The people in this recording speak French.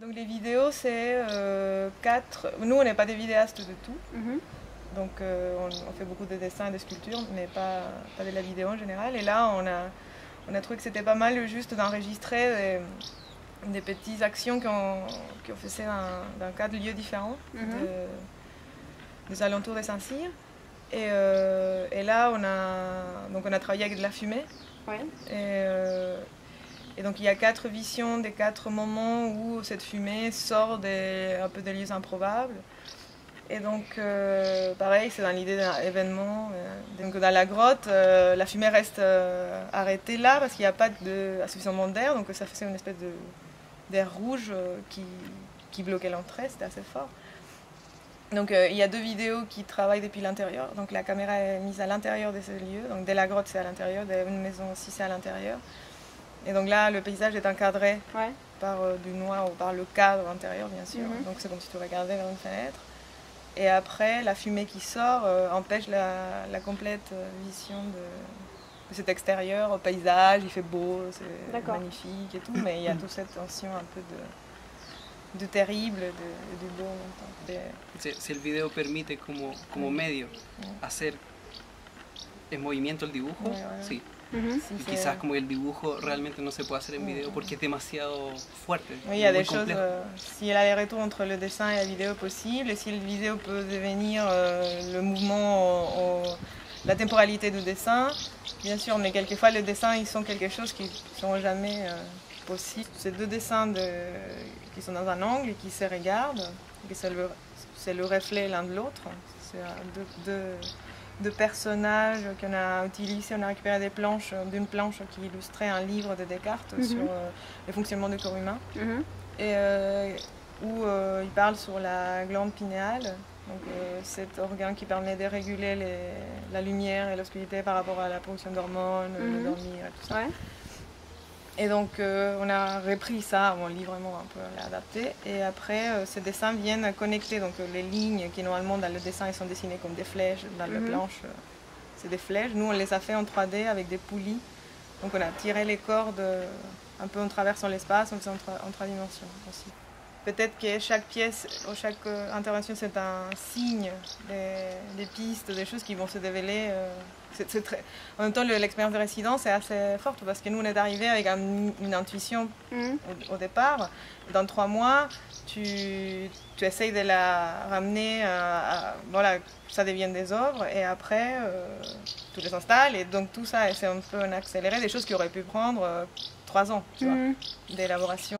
Donc les vidéos, c'est 4... Nous, on n'est pas des vidéastes de tout. Mm-hmm. Donc on fait beaucoup de dessins, de sculptures, mais pas de la vidéo en général. Et là, on a trouvé que c'était pas mal juste d'enregistrer des petites actions qu'on faisait dans quatre lieux différents, mm-hmm. des alentours de Saint-Cyr. Et là, on a travaillé avec de la fumée. Ouais. Et donc il y a 4 visions des 4 moments où cette fumée sort un peu des lieux improbables. Et donc pareil, c'est dans l'idée d'un événement. Donc dans la grotte, la fumée reste arrêtée là parce qu'il n'y a pas suffisamment d'air. Donc ça faisait une espèce d'air rouge qui bloquait l'entrée, c'était assez fort. Donc il y a 2 vidéos qui travaillent depuis l'intérieur. Donc la caméra est mise à l'intérieur de ce lieu. Donc dès la grotte c'est à l'intérieur, dès une maison aussi c'est à l'intérieur. Et donc là, le paysage est encadré ouais. par du noir ou par le cadre intérieur, bien sûr. Mm-hmm. Donc c'est comme si tu regardais vers une fenêtre. Et après, la fumée qui sort empêche la complète vision de cet extérieur, au paysage, il fait beau, c'est magnifique et tout. Mais il y a toute cette tension un peu de terrible, de beau en même temps. Si le vidéo permet, comme média, faire en mouvement le dessin, oui. Sí. Uh-huh. Y quizás como el dibujo realmente no se puede hacer en video porque es demasiado fuerte. Oui, il y a des choses, s'il y a les retours entre le dessin et la vidéo possible, et si la vidéo peut devenir le mouvement, la temporalité du dessin, bien sûr, mais quelquefois les dessins, ils sont quelque chose qui ne sont jamais possibles. C'est 2 dessins qui sont dans un angle et qui se regardent, c'est le reflet l'un de l'autre, c'est deux personnages qu'on a utilisés, on a récupéré des planches, d'une planche qui illustrait un livre de Descartes mm-hmm. sur le fonctionnement du corps humain, mm-hmm. et où il parle sur la glande pinéale, donc cet organe qui permet de réguler la lumière et l'obscurité par rapport à la production d'hormones, mm-hmm. de dormir et tout ça. Ouais. Et donc on a repris ça, on lit vraiment un peu, on l'a adapté. Et après, ces dessins viennent connecter donc les lignes qui normalement dans le dessin elles sont dessinées comme des flèches, dans la planche c'est des flèches. Nous on les a fait en 3D avec des poulies. Donc on a tiré les cordes un peu en traversant l'espace, on faisait en 3 dimensions aussi. Peut-être que chaque pièce, ou chaque intervention c'est un signe des pistes, des choses qui vont se dévoiler. En même temps, l'expérience de résidence est assez forte parce que nous, on est arrivés avec une intuition au départ. Dans 3 mois, tu essayes de la ramener, voilà, ça devient des œuvres et après, tu les installes. Et donc tout ça, c'est un peu un accéléré des choses qui auraient pu prendre 3 ans, tu vois, d'élaboration.